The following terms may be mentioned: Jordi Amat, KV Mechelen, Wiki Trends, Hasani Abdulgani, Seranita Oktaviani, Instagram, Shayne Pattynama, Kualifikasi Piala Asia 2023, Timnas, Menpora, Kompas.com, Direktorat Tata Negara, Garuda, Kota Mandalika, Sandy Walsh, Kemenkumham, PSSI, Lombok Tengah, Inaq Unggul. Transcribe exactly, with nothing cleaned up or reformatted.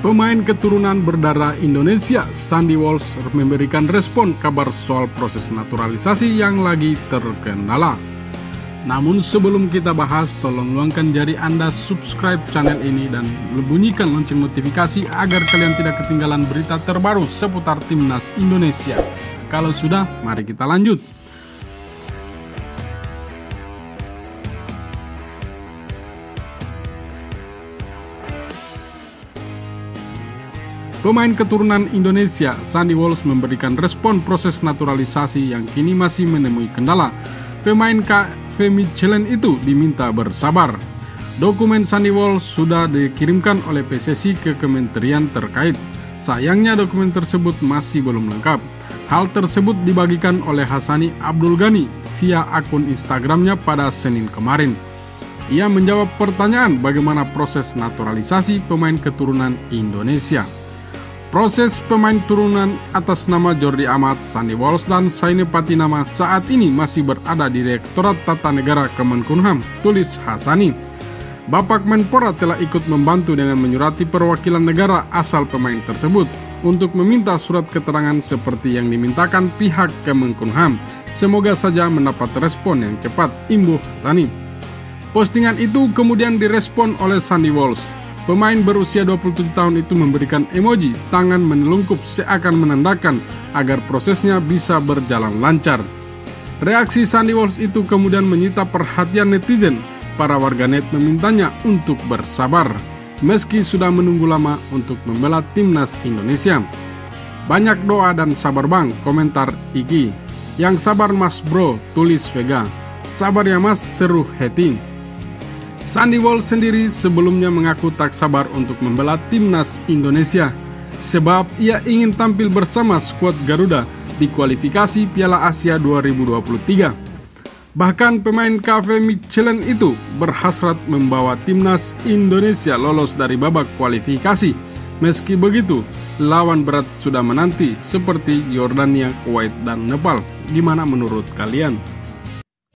Pemain keturunan berdarah Indonesia, Sandy Walsh, memberikan respon kabar soal proses naturalisasi yang lagi terkendala. Namun sebelum kita bahas, tolong luangkan jari Anda subscribe channel ini dan bunyikan lonceng notifikasi agar kalian tidak ketinggalan berita terbaru seputar Timnas Indonesia. Kalau sudah, mari kita lanjut. Pemain keturunan Indonesia, Sandy Walsh, memberikan respon proses naturalisasi yang kini masih menemui kendala. Pemain K V Mechelen itu diminta bersabar. Dokumen Sandy Walsh sudah dikirimkan oleh P S S I ke kementerian terkait. Sayangnya dokumen tersebut masih belum lengkap. Hal tersebut dibagikan oleh Hasani Abdulgani via akun Instagramnya pada Senin kemarin. Ia menjawab pertanyaan bagaimana proses naturalisasi pemain keturunan Indonesia. Proses pemain turunan atas nama Jordi Amat, Sandy Walsh, dan Shayne Pattynama saat ini masih berada di Direktorat Tata Negara Kemenkumham, tulis Hasani. Bapak Menpora telah ikut membantu dengan menyurati perwakilan negara asal pemain tersebut untuk meminta surat keterangan seperti yang dimintakan pihak Kemenkumham. Semoga saja mendapat respon yang cepat, imbuh Hasani. Postingan itu kemudian direspon oleh Sandy Walsh. Pemain berusia dua puluh tujuh tahun itu memberikan emoji tangan menelungkup seakan menandakan agar prosesnya bisa berjalan lancar. Reaksi Sandy Walsh itu kemudian menyita perhatian netizen. Para warganet memintanya untuk bersabar, meski sudah menunggu lama untuk membela timnas Indonesia. Banyak doa dan sabar bang, komentar Iki. Yang sabar mas bro, tulis Vega. Sabar ya mas, seru Heti. Sandy Walsh sendiri sebelumnya mengaku tak sabar untuk membela timnas Indonesia sebab ia ingin tampil bersama skuad Garuda di kualifikasi Piala Asia dua ribu dua puluh tiga. Bahkan pemain K V Mechelen itu berhasrat membawa timnas Indonesia lolos dari babak kualifikasi. Meski begitu, lawan berat sudah menanti seperti Yordania, Kuwait, dan Nepal. Gimana menurut kalian?